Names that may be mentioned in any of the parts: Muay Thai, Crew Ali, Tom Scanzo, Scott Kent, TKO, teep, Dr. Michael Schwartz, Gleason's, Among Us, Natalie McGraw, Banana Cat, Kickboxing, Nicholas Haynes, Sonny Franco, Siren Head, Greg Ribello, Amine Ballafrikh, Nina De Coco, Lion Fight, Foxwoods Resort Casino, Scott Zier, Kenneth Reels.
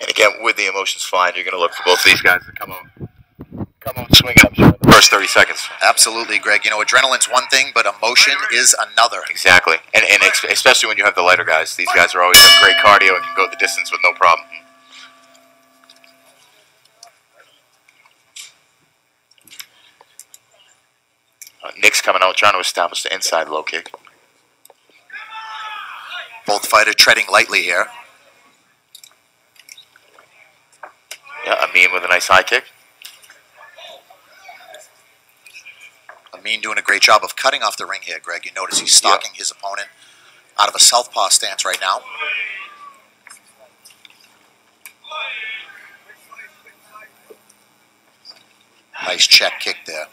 And again, with the emotions flying, you're going to look for both of these guys to come on, swing up. First 30 seconds. Absolutely, Greg. You know, adrenaline's one thing, but emotion is another. Exactly. And especially when you have the lighter guys. These guys are always have great cardio and can go the distance with no problem. Nick's coming out, trying to establish the inside low kick. Both fighters treading lightly here. Yeah, Amine with a nice high kick. Amine doing a great job of cutting off the ring here, Greg. You notice he's stalking his opponent out of a southpaw stance right now. Nice check kick there.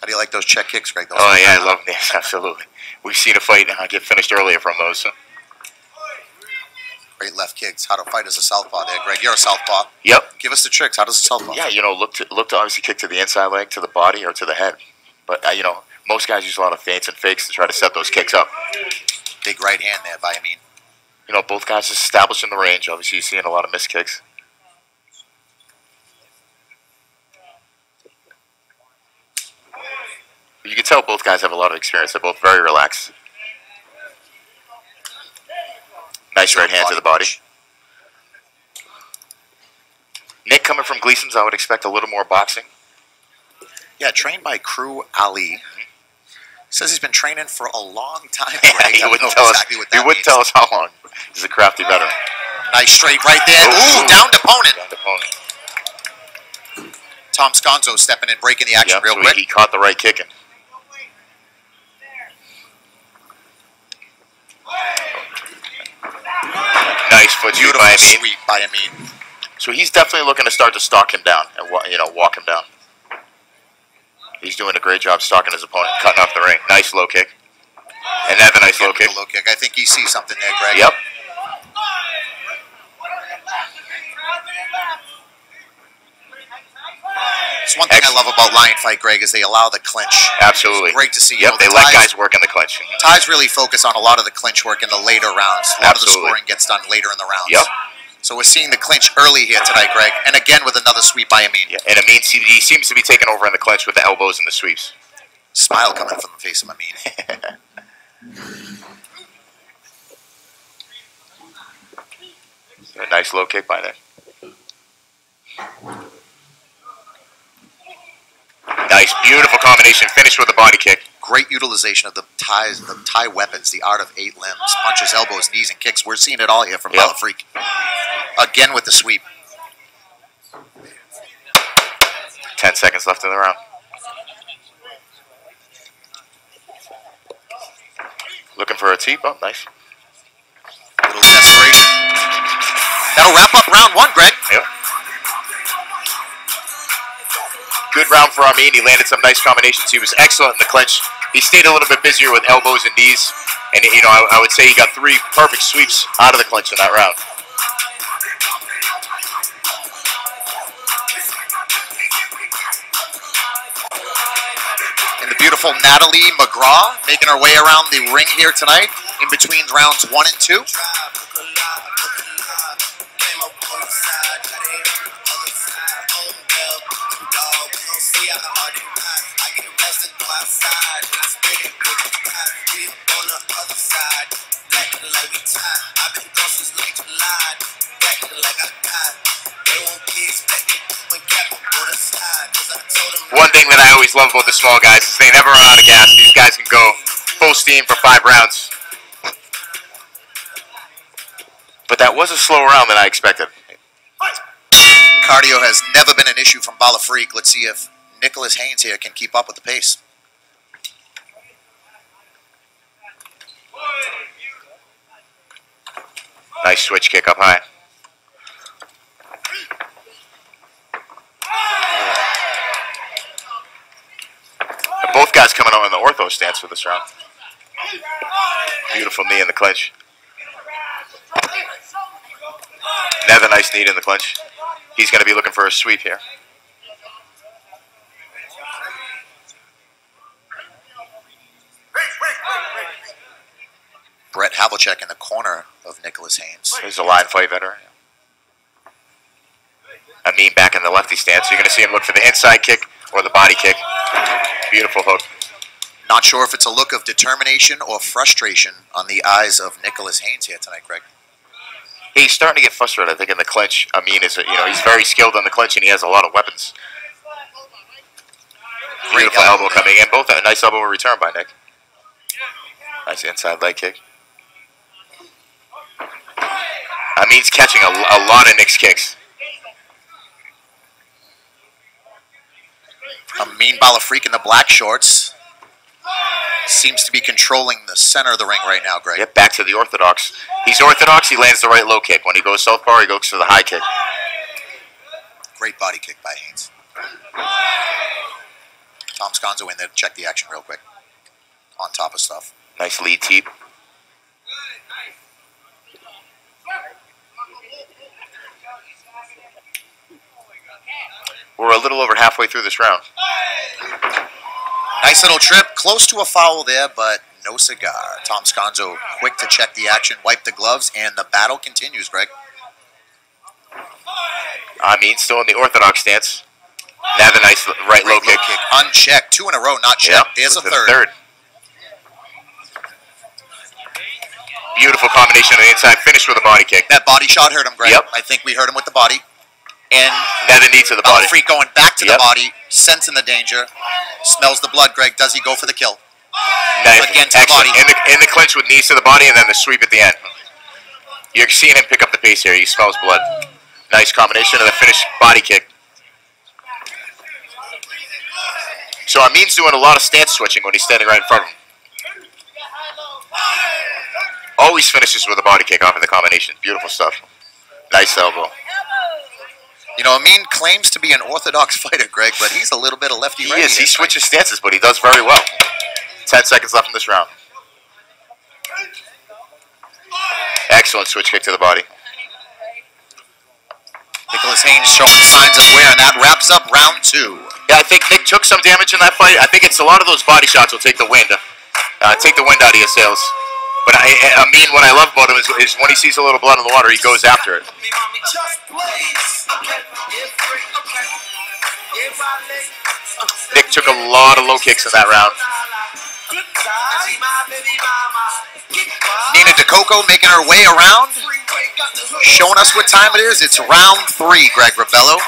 How do you like those check kicks, Greg? Those I love this. Absolutely. We've seen a fight get finished earlier from those. So. Great left kicks. How to fight as a southpaw there, Greg. You're a southpaw. Yep. Give us the tricks. How does a southpaw? Yeah, you know, look to obviously kick to the inside leg, to the body, or to the head. But, you know, most guys use a lot of feints and fakes to try to set those kicks up. Big right hand there by Amine. You know, both guys just establishing the range. Obviously, you're seeing a lot of missed kicks. You can tell both guys have a lot of experience. They're both very relaxed. Nice right hand to the body. Nick coming from Gleason's, I would expect a little more boxing. Yeah, trained by Crew Ali. Says he's been training for a long time. Right? He wouldn't tell us. He wouldn't tell us how long. He's a crafty veteran. Nice straight right there. Ooh, downed opponent. Downed opponent. Tom Scanzo stepping in, breaking the action real quick. He caught the right kicking. Nice foot sweep by Amine. So he's definitely looking to start to stalk him down and walk him down. He's doing a great job stalking his opponent, cutting off the ring. Nice low kick. And that's a nice low kick. I think he sees something there, Greg. Yep. It's one thing I love about Lion Fight, Greg, is they allow the clinch. Absolutely. It's great to see. Yep, they let guys work in the clinch. Ties really focus on a lot of the clinch work in the later rounds. A lot of the scoring gets done later in the rounds. Yep. So we're seeing the clinch early here tonight, Greg, and again with another sweep by Amine. Yeah, and Amine, he seems to be taking over in the clinch with the elbows and the sweeps. Smile coming from the face of Amine. A nice low kick by there. Nice, beautiful combination. Finish with a body kick. Great utilization of the Thai weapons, the art of 8 limbs, punches, elbows, knees, and kicks. We're seeing it all here from Ballafrikh. Again with the sweep. 10 seconds left in the round. Looking for a teep. Oh, nice. A little desperation. That'll wrap up round one, Greg. Yep. Good round for Amine. He landed some nice combinations. He was excellent in the clinch. He stayed a little bit busier with elbows and knees. And, you know, I would say he got 3 perfect sweeps out of the clinch in that round. And the beautiful Natalie McGraw making her way around the ring here tonight in between rounds 1 and 2. One thing that I always love about the small guys is they never run out of gas. These guys can go full steam for 5 rounds. But that was a slower round than I expected. Cardio has never been an issue from Ballafrikh. Let's see if Nicholas Haynes here can keep up with the pace. Nice switch kick up high. And both guys coming out in the ortho stance for this round. Beautiful knee in the clinch. Another nice knee in the clinch. He's going to be looking for a sweep here. check in the corner of Nicholas Haynes. He's a Lion Fight veteran. Amine back in the lefty stance. So you're going to see him look for the inside kick or the body kick. Beautiful hook. Not sure if it's a look of determination or frustration on the eyes of Nicholas Haynes here tonight, Greg. He's starting to get frustrated, I think, in the clinch. Amine is, he's very skilled on the clinch, and he has a lot of weapons. Beautiful elbow coming in. Both a nice elbow return by Nick. Nice inside leg kick. Amine's catching a lot of Nick's kicks. Amine Ballafrikh in the black shorts. Seems to be controlling the center of the ring right now, Greg. Yep, back to the orthodox. He's orthodox, he lands the right low kick. When he goes southpaw, he goes for the high kick. Great body kick by Haynes. Tom Scanzo in there to check the action real quick. On top of stuff. Nice lead teep. We're a little over halfway through this round. Nice little trip, close to a foul there, but no cigar. Tom Scanzo quick to check the action, wipe the gloves, and the battle continues, Greg. Amine still in the orthodox stance. Now the nice right low kick. Unchecked, two in a row, not checked. Yep. There's a third. Beautiful combination on the inside, finished with a body kick. That body shot hurt him, Greg. Yep. I think we hurt him with the body. And now the knee to the body. Ballafrikh going back to the body, sensing the danger. Smells the blood, Greg. Does he go for the kill? Nice. Again to the body. In the clinch with knees to the body and then the sweep at the end. You're seeing him pick up the pace here. He smells blood. Nice combination of the finished body kick. So Amine's doing a lot of stance switching when he's standing right in front of him. Always finishes with a body kick off in the combination. Beautiful stuff. Nice elbow. You know, Amine claims to be an orthodox fighter, Greg, but he's a little bit of lefty right. He is. He switches stances, but he does very well. 10 seconds left in this round. Excellent switch kick to the body. Nicholas Haynes showing signs of wear, and that wraps up round two. Yeah, I think Nick took some damage in that fight. I think it's a lot of those body shots will take the wind out of your sails. But Amine, what I love about him is when he sees a little blood in the water, he goes after it. Nick took a lot of low kicks in that round. Nina De Coco making her way around, showing us what time it is. It's round three, Greg Ribello.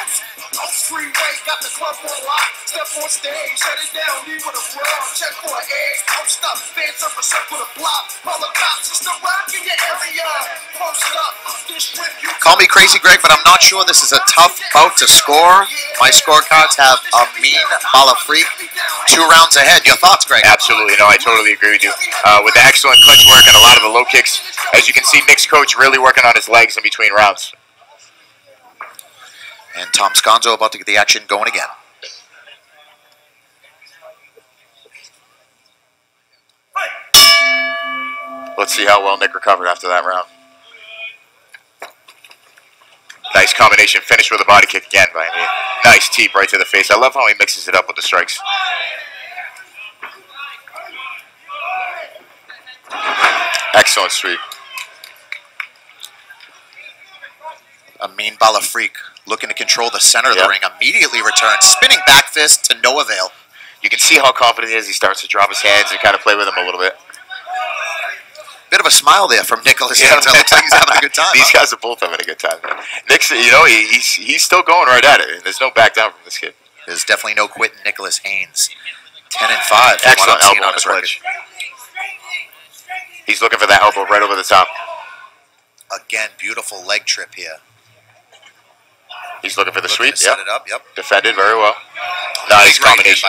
Call me crazy, Greg, but I'm not sure this is a tough bout to score. My scorecards have Amine Ballafrikh 2 rounds ahead. Your thoughts, Greg? Absolutely. No, I totally agree with you. With the excellent clinch work and a lot of the low kicks, as you can see, Nick's coach really working on his legs in between rounds. And Tom Scanzo about to get the action going again. Let's see how well Nick recovered after that round. Nice combination, finished with a body kick again by Amine. Nice teep right to the face. I love how he mixes it up with the strikes. Excellent sweep. Amine Ballafrikh looking to control the center of the ring, immediately returns, spinning back fist to no avail. You can see how confident he is. He starts to drop his hands and kind of play with him a little bit. Bit of a smile there from Nicholas. Yeah. It looks like he's having a good time. These guys are both having a good time. Nick's, he's still going right at it. There's no back down from this kid. There's definitely no quitting Nicholas Haynes. 10 and 5. Excellent elbow on his record. He's looking for that elbow right over the top. Again, beautiful leg trip here. He's looking for the sweep. Set it up, yep. Defended very well. Nice combination.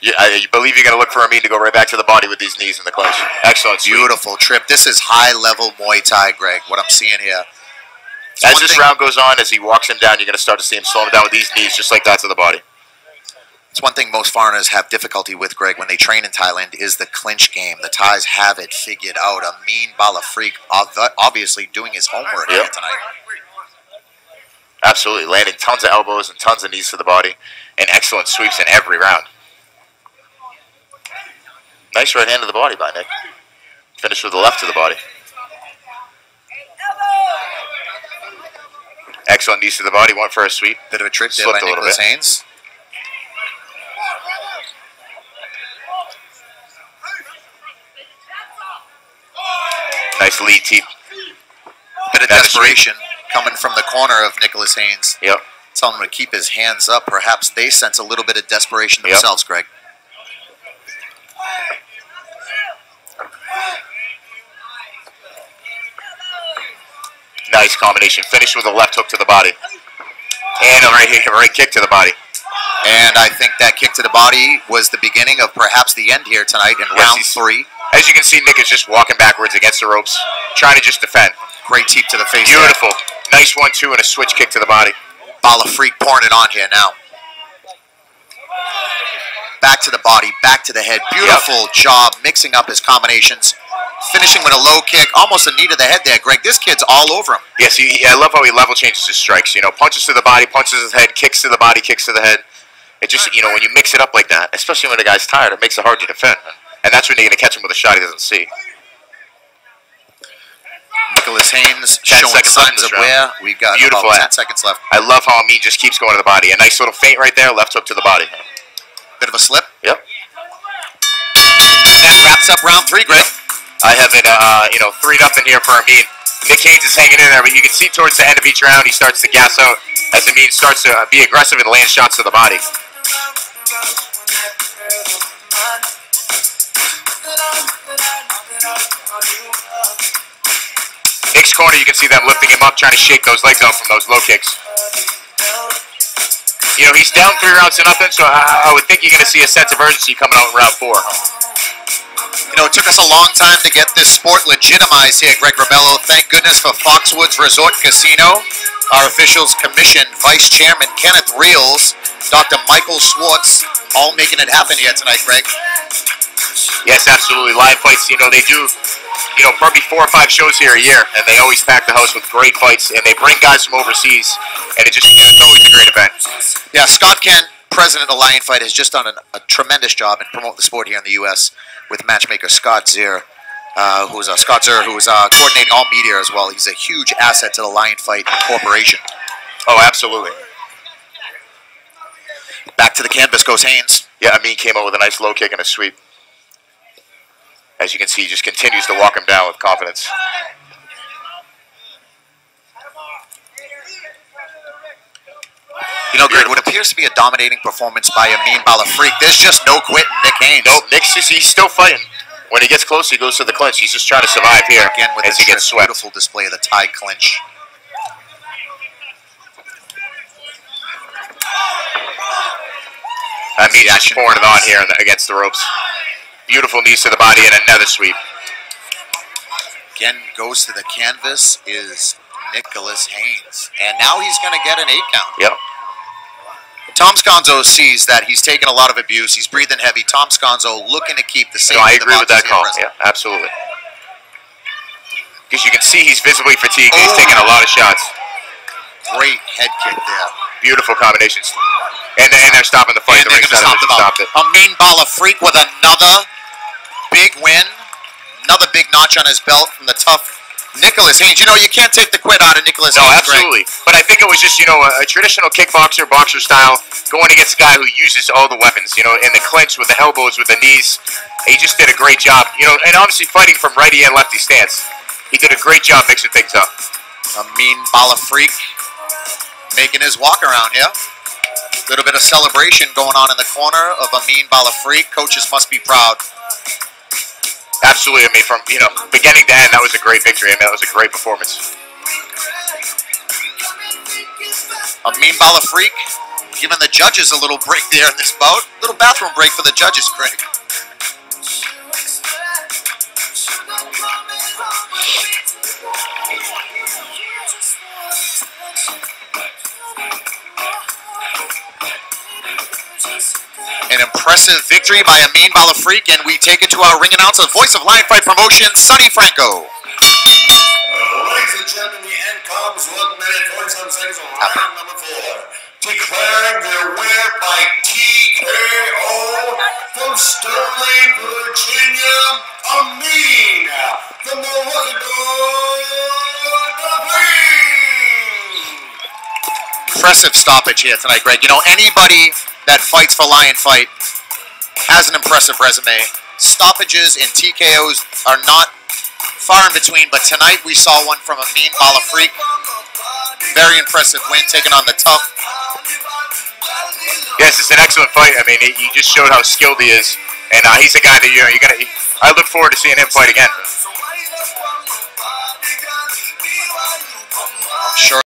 Yeah, I believe you're going to look for Amine to go right back to the body with these knees in the clinch. Excellent sweep. Beautiful trip. This is high-level Muay Thai, Greg, what I'm seeing here. As this round goes on, as he walks him down, you're going to start to see him slow him down with these knees, just like that to the body. It's one thing most foreigners have difficulty with, Greg, when they train in Thailand is the clinch game. The Thais have it figured out. Amine Ballafrikh obviously doing his homework here tonight. Absolutely. Landing tons of elbows and tons of knees to the body. And excellent sweeps in every round. Nice right hand to the body by Nick. Finish with the left to the body. Excellent knees to the body. Went for a sweep. Bit of a trick there by Nicholas Haynes. Nice lead teep. Bit of desperation coming from the corner of Nicholas Haynes. Yep. Tell him to keep his hands up. Perhaps they sense a little bit of desperation themselves, Greg. Nice combination. Finish with a left hook to the body. And a right kick to the body. And I think that kick to the body was the beginning of perhaps the end here tonight in round three. As you can see, Nick is just walking backwards against the ropes, trying to just defend. Great teep to the face. Beautiful. There. Nice 1-2 and a switch kick to the body. Ballafrikh pouring it on here now. Back to the body, back to the head. Beautiful job mixing up his combinations. Finishing with a low kick, almost a knee to the head there, Greg. This kid's all over him. Yes, I love how he level changes his strikes. You know, punches to the body, punches to the head, kicks to the body, kicks to the head. It just, you know, when you mix it up like that, especially when a guy's tired, it makes it hard to defend. And that's when you're going to catch him with a shot he doesn't see. Nicholas Haynes showing signs of wear. We've got about 10 seconds left. I love how Amine just keeps going to the body. A nice little feint right there, left hook to the body. Bit of a slip. Yep. And that wraps up round three, Greg. I have it, you know, 3-0 here for Amine. Nick Haynes is hanging in there, but you can see towards the end of each round he starts to gas out as Amine starts to be aggressive and land shots to the body. Nick's corner, you can see them lifting him up, trying to shake those legs out from those low kicks. You know, he's down 3-0, so I would think you're going to see a sense of urgency coming out in round four. You know, it took us a long time to get this sport legitimized here, Greg Ribello. Thank goodness for Foxwoods Resort Casino. Our officials commissioned Vice Chairman Kenneth Reels, Dr. Michael Schwartz, all making it happen here tonight, Greg. Yes, absolutely. Live fights, you know, they do, you know, probably 4 or 5 shows here a year, and they always pack the house with great fights, and they bring guys from overseas, and it's always a great event. Yeah, Scott Kent, president of Lion Fight, has just done a tremendous job in promoting the sport here in the U.S. with matchmaker Scott Zier, who is coordinating all media as well. He's a huge asset to the Lion Fight Corporation. Oh, absolutely. Back to the canvas goes Haynes. Yeah, Amine came out with a nice low kick and a sweep. As you can see, he just continues to walk him down with confidence. You know, Greg, what appears to be a dominating performance by Amine Ballafrikh. There's just no quit in Nick Haynes. Nope, he's still fighting. When he gets close, he goes to the clinch. He's just trying to survive here again with as he gets swept. Beautiful display of the Thai clinch. Amine just pouring it on here against the ropes. Beautiful knees to the body and another sweep. Again, goes to the canvas is Nicholas Haynes. And now he's going to get an 8 count. Yep. Tom Scanzo sees that he's taking a lot of abuse. He's breathing heavy. Tom Scanzo looking to keep the safety. No, I agree with that call. Yeah, absolutely. Because you can see he's visibly fatigued. He's taking a lot of shots. Great head kick there. Beautiful combinations. And they're stopping the fight. And they're going to stop it. Amine Ballafrikh with another big win. Another big notch on his belt from the tough Nicholas Haynes. You know, you can't take the quit out of Nicholas Haynes. No, absolutely. Greg. But I think it was just, you know, a traditional kickboxer, boxer style, going against a guy who uses all the weapons, you know, in the clinch, with the elbows, with the knees. He just did a great job, you know, and obviously fighting from righty and lefty stance. He did a great job mixing things up. Amine Ballafrikh making his walk around here. A little bit of celebration going on in the corner of Amine Ballafrikh. Coaches must be proud. Absolutely, I mean, from, you know, beginning to end, that was a great victory. I mean, that was a great performance. Amine Ballafrikh giving the judges a little break there in this bout. A little bathroom break for the judges, Greg. An impressive victory by Amine Ballafrikh, and we take it to our ring announcer, the voice of Lion Fight Promotion, Sonny Franco. Ladies and gentlemen, the end comes 1 minute, 47 seconds of round number 4. Declaring their winner by TKO from Sterling, Virginia, Amine from Milwaukee, Ballafrikh. Impressive stoppage here tonight, Greg. You know, anybody that fights for Lion Fight has an impressive resume. Stoppages in TKOs are not far in between, but tonight we saw one from Amine Ballafrikh. Very impressive win, taking on the tough. Yes, it's an excellent fight. I mean, you just showed how skilled he is, and he's a guy that I look forward to seeing him fight again. I'm sure.